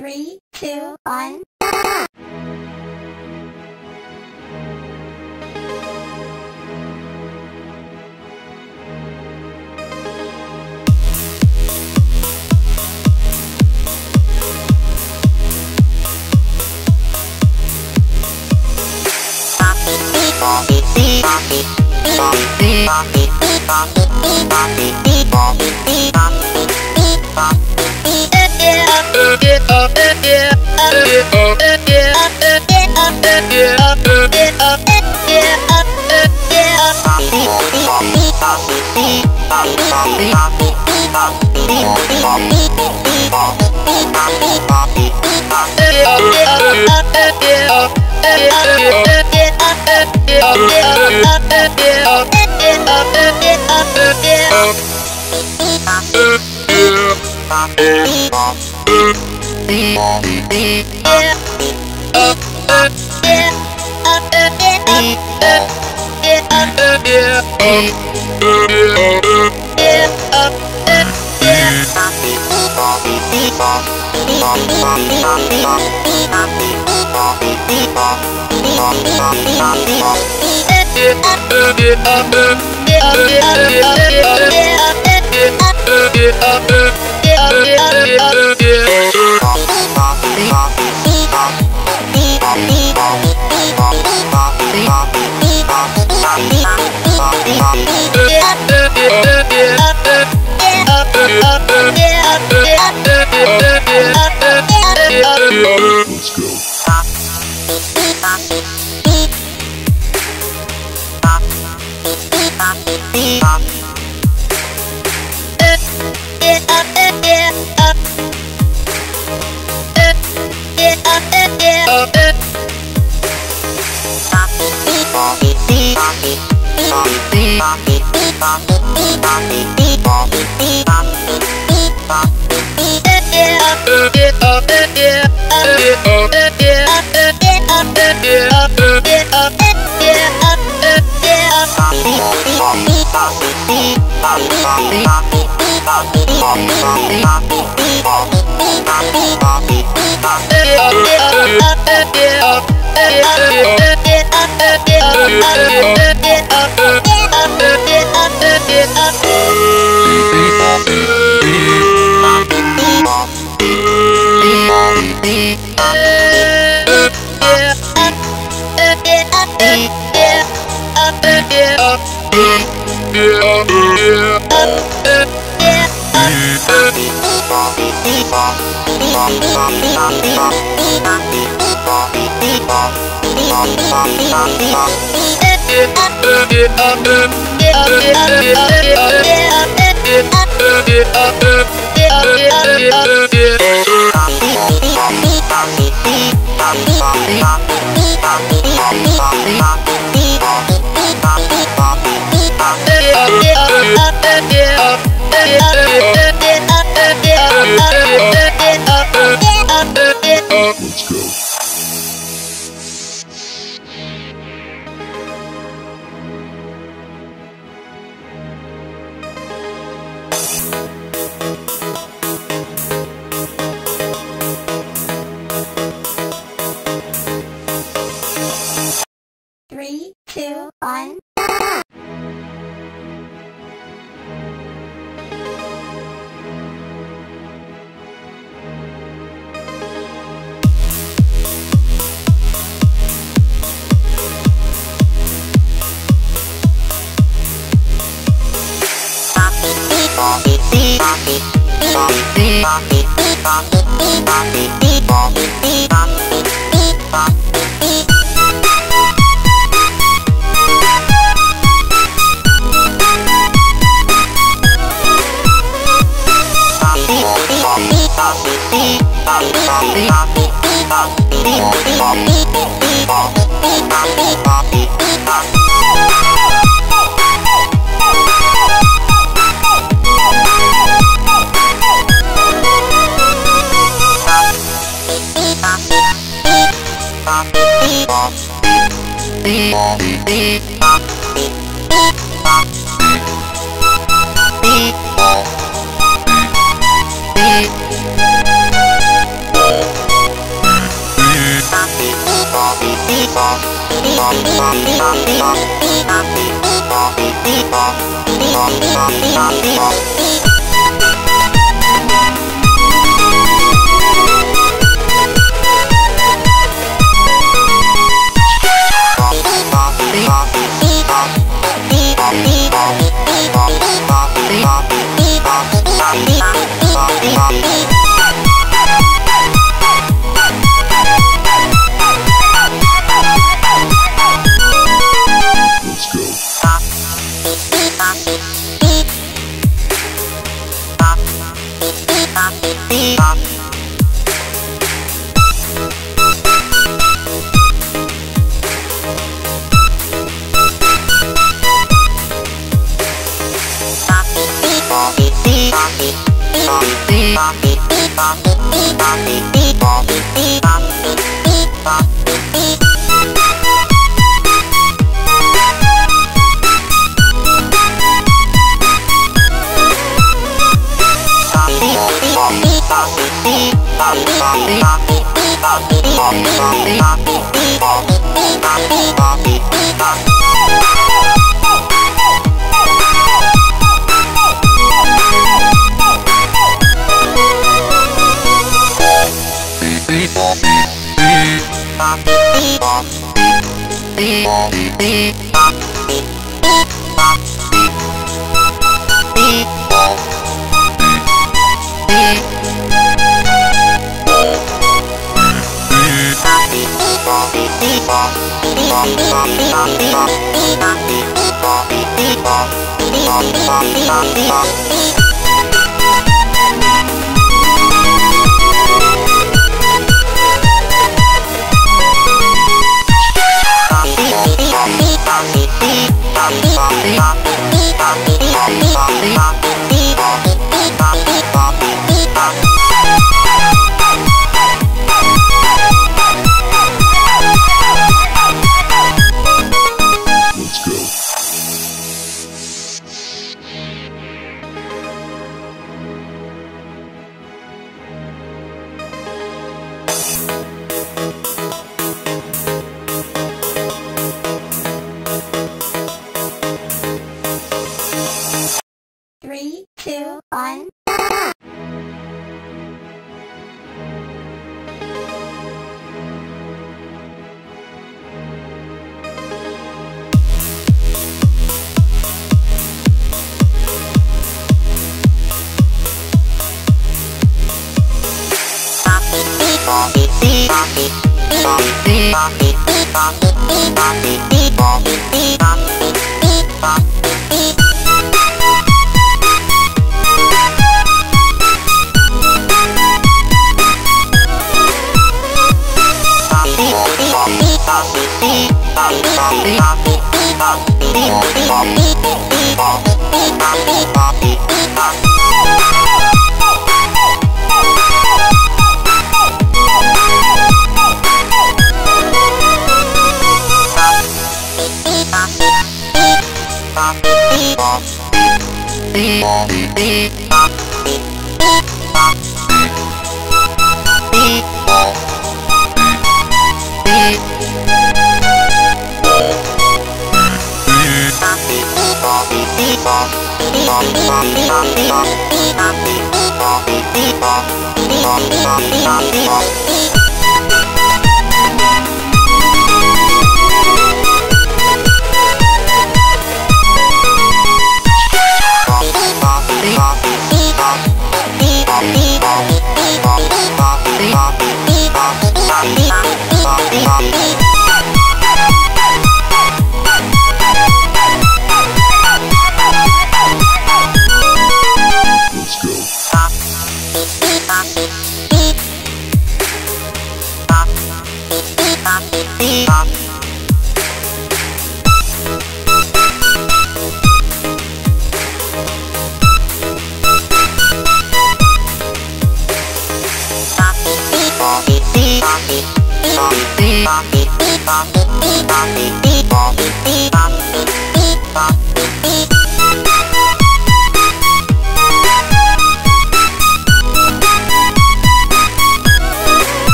3, 2, 1.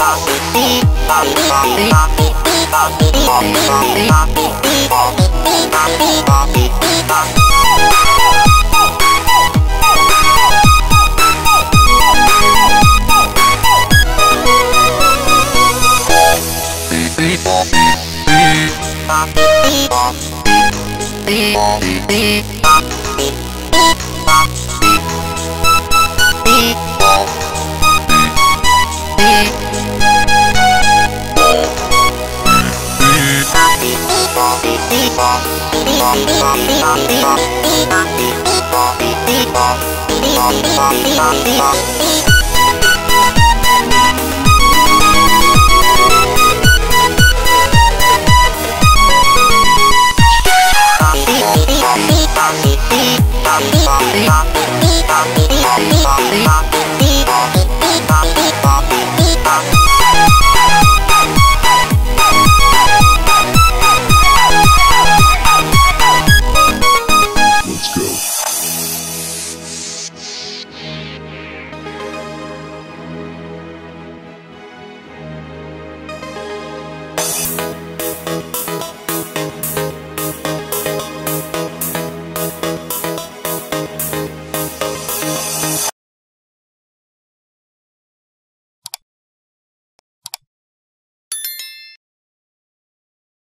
Beep.